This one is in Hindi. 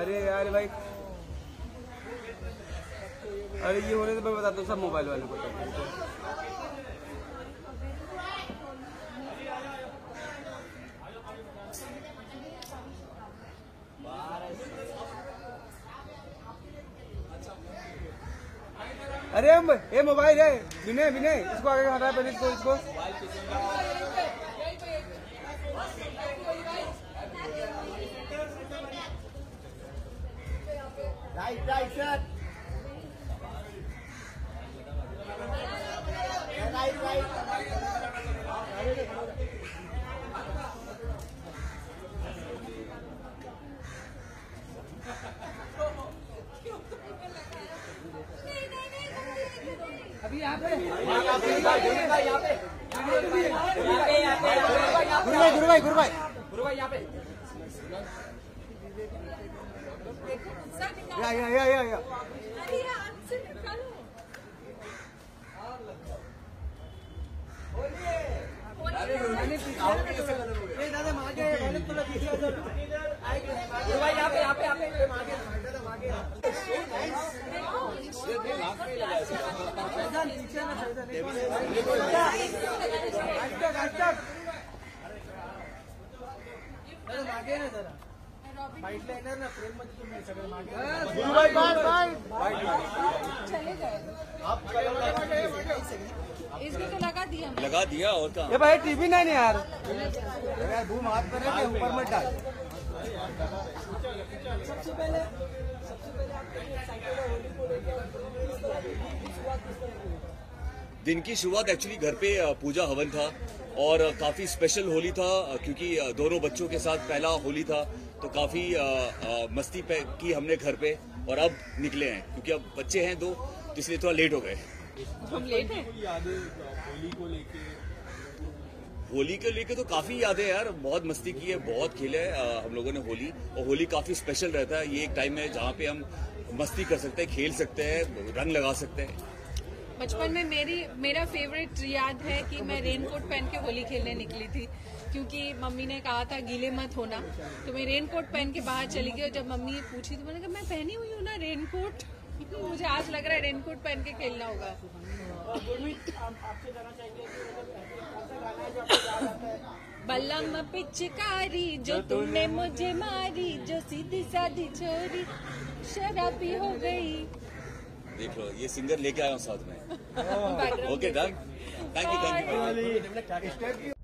अरे यार भाई, अरे ये होने से मैं बताता हूँ सब मोबाइल वाले को। अरे ये मोबाइल है विनय, विनय इसको आगे हटा पहले, इसको right right sir, right right अभी यहाँ पे गुरु भाई यहाँ पे या। मागे ना जरा बाइट लेणार ना, फ्रेम मध्ये तुम्ही सगळे मागे गुरुभाई बाइट चले गए आप, इसको तो लगा दिया और क्या। ये भाई टीवी नहीं है यार, अरे धूम हाथ पर है ऊपर मत डाल। सबसे पहले आप दिन की शुरुआत एक्चुअली घर पे पूजा हवन था और काफी स्पेशल होली था क्योंकि दोनों बच्चों के साथ पहला होली था, तो काफी मस्ती की हमने घर पे और अब निकले हैं क्योंकि अब बच्चे हैं दो, तो इसलिए थोड़ा लेट हो गए। हम लेट हैं। होली को लेके तो काफी यादें यार, बहुत मस्ती की है, बहुत खेले है हम लोगों ने होली, और होली काफी स्पेशल रहता है। ये एक टाइम है जहाँ पे हम मस्ती कर सकते हैं, खेल सकते हैं, रंग लगा सकते हैं। बचपन में मेरा फेवरेट याद है कि मैं रेनकोट पहन के होली खेलने निकली थी क्योंकि मम्मी ने कहा था गीले मत होना, तो मैं रेनकोट पहन के बाहर चली गई और जब मम्मी पूछी तो मैंने कहा मैं पहनी हुई हूँ ना रेनकोट, मुझे आज लग रहा है रेनकोट पहन के खेलना होगा। बल्लम पिचकारी जो तुमने मुझे मारी, जो सीधी साधी छोरी शराबी हो गई। देख लो ये सिंगर लेके आया हूँ साथ में। Okay done, thank you.